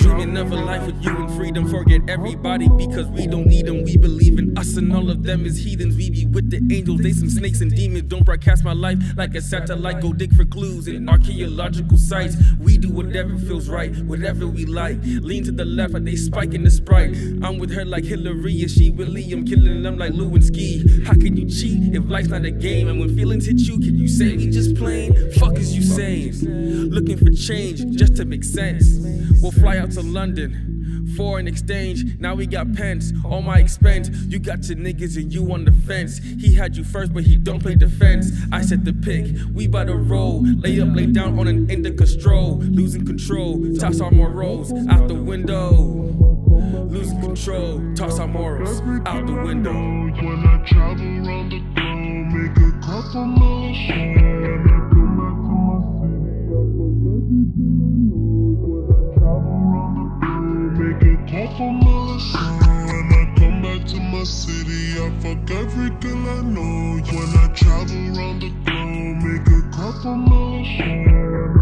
Dreaming of a life with you and freedom. Forget everybody because we don't need them. We believe in us and all of them is heathens. We be with the angels, they some snakes and demons. Don't broadcast my life like a satellite. Go dig for clues in archaeological sites. We do whatever feels right, whatever we like. Lean to the left like they spike in the Sprite. I'm with her like Hillary and she with Liam. Killing them like Lewinsky. How can you cheat if life's not a game? And when feelings hit you, can you say we just plain? Fuck is you saying? Looking for change just to make sense. We'll fly out to London, foreign exchange. Now we got pence, all my expense. You got your niggas and you on the fence. He had you first, but he don't play defense. I set the pick, we by the roll. Lay up, lay down on an indica stroll. Losing control, toss our morals out the window. Losing control, toss our morals out the window. When I travel around the globe, make a couple more. Fuck every girl I know. When I travel around the globe, make a couple more.